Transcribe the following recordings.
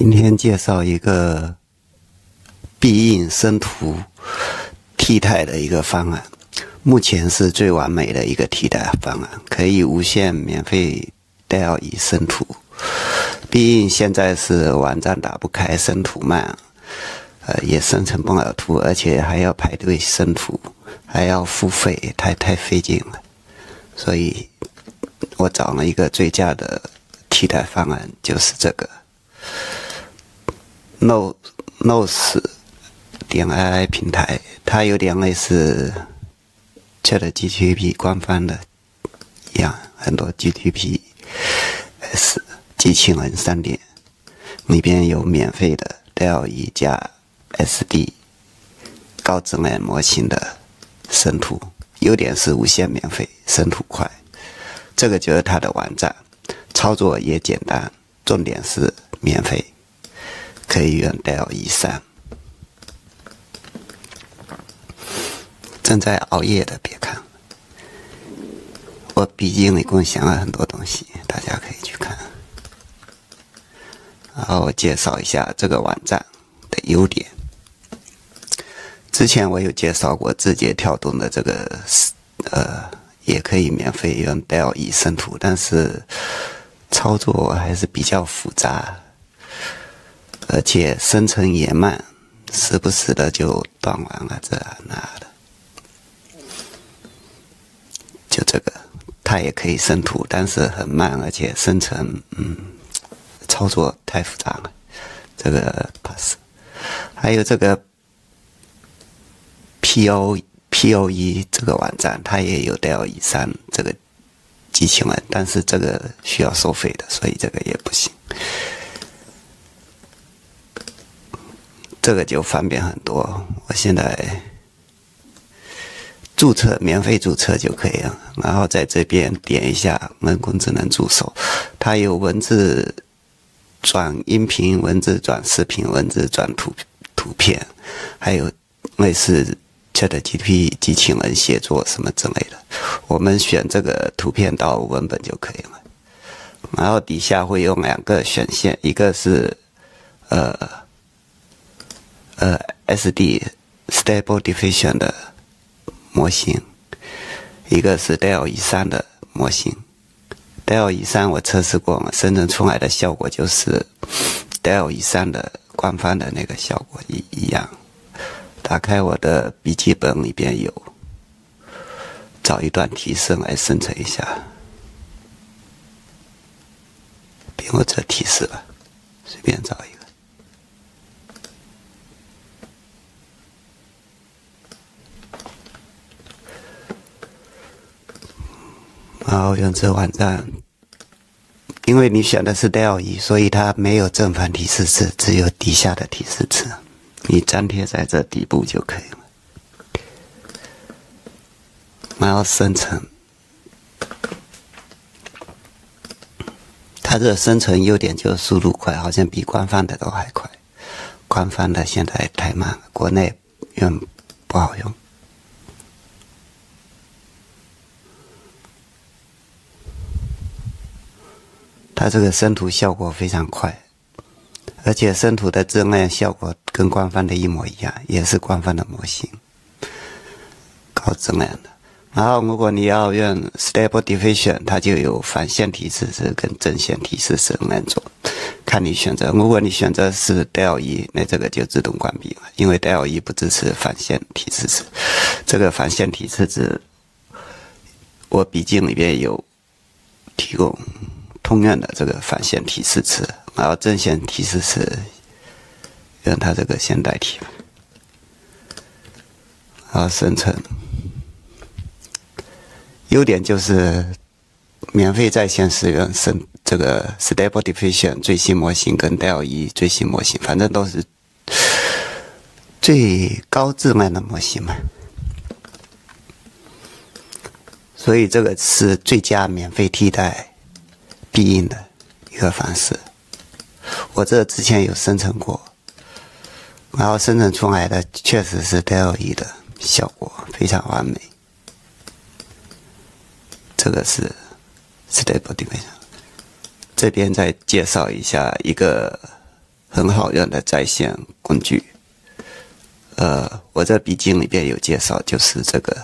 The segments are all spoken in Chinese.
今天介绍一个必应生图替代的一个方案，目前是最完美的一个替代方案，可以无限免费 DALL-E 生图。必应现在是网站打不开，生图慢，也生成不了图，而且还要排队生图，还要付费，太费劲了。所以我找了一个最佳的替代方案，就是这个。 Notes.ai 平台，它有点类似 ChatGPT 官方的一样，很多 GTPS 机器人3点，里边有免费的 DALL-E 加 SD 高质量模型的生图，优点是无限免费，生图快。这个就是它的网站，操作也简单，重点是免费。 可以用 DALL-E 3。正在熬夜的别看，我笔记里共享了很多东西，大家可以去看。然后我介绍一下这个网站的优点。之前我有介绍过字节跳动的这个，也可以免费用 DALL-E 生图，但是操作还是比较复杂。 而且生成也慢，时不时的就断网了，这那的。就这个，它也可以生图，但是很慢，而且生成，操作太复杂了，这个 pass。还有这个 POPOE 这个网站，它也有 DALL-E 3这个机器人，但是这个需要收费的，所以这个也不行。 这个就方便很多。我现在注册，免费注册就可以了。然后在这边点一下人工智能助手，它有文字转音频、文字转视频、文字转图片，还有类似 ChatGPT 机器人协作什么之类的。我们选这个图片到文本就可以了。然后底下会有2个选项，一个是SD Stable Diffusion 的模型，一个是 DALL-E 3的模型。DALL-E 3我测试过了，生成出来的效果就是 DALL-E 3的官方的那个效果一样。打开我的笔记本里边有，找一段提示来生成一下，别用这提示了，随便找一个。 然后用这网站，因为你选的是 DALL-E， 所以它没有正反提示词，只有底下的提示词，你粘贴在这底部就可以了。然后生成，它这生成优点就是速度快，好像比官方的都还快。官方的现在太慢了，国内用不好用。 它这个生图效果非常快，而且生图的质量效果跟官方的一模一样，也是官方的模型，高质量的。然后如果你要用 Stable Diffusion， 它就有反线提示词跟正线提示词两种，看你选择。如果你选择是 DALL-E， 那这个就自动关闭了，因为 DALL-E 不支持反线提示词。这个反线提示词，我笔记里边有提供。 通用的这个反线提示词，然后正线提示词用它这个先代替，然后生成。优点就是免费在线使用这个 Stable Diffusion 最新模型跟 DALL-E 最新模型，反正都是最高质量的模型嘛。 所以这个是最佳免费替代。 必应的一个方式，我这之前有生成过，然后生成出来的确实是 DALL-E 的效果非常完美。这个是 Stable Diffusion， 这边再介绍一下一个很好用的在线工具。我在笔记里边有介绍，就是这个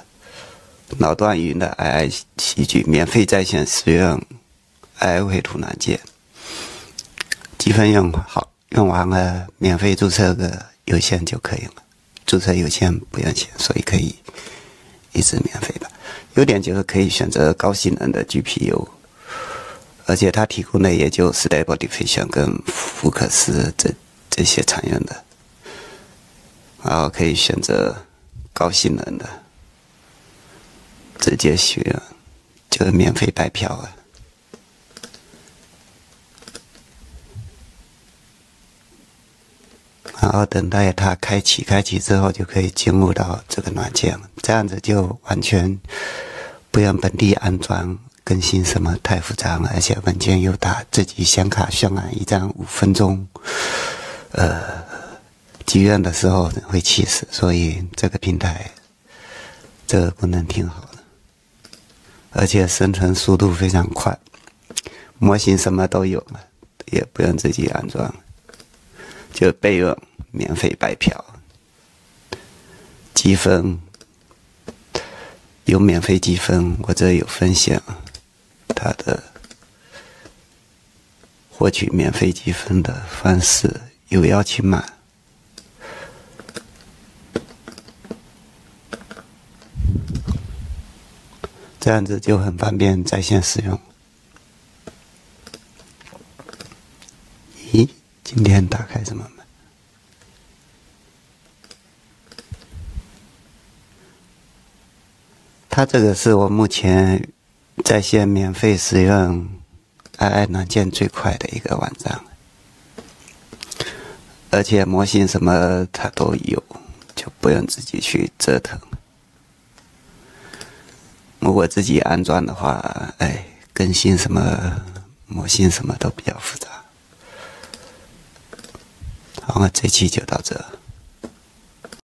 脑段云的 AI 戏剧免费在线使用 AI 绘图软件，积分用完了，免费注册个邮箱就可以了。注册邮箱不用钱，所以可以一直免费的。优点就是可以选择高性能的 GPU， 而且它提供的也就 Stable Diffusion 跟福克斯这些常用的，然后可以选择高性能的，直接使用，就是免费白嫖了。然后等待它开启之后就可以进入到这个软件了，这样子就完全不用本地安装、更新什么太复杂了，而且文件又大，自己显卡渲染一张5分钟，急用的时候会气死，所以这个平台这个功能挺好的，而且生成速度非常快，模型什么都有了，也不用自己安装了。就备用，免费白嫖，积分有免费积分，我这有分享它的获取免费积分的方式，有邀请码。这样子就很方便在线使用。咦？今天打开什么门？它这个是我目前在线免费使用 AI 软件最快的一个网站，而且模型什么它都有，就不用自己去折腾。如果自己安装的话，哎，更新什么模型什么都比较复杂。好了，这期就到这。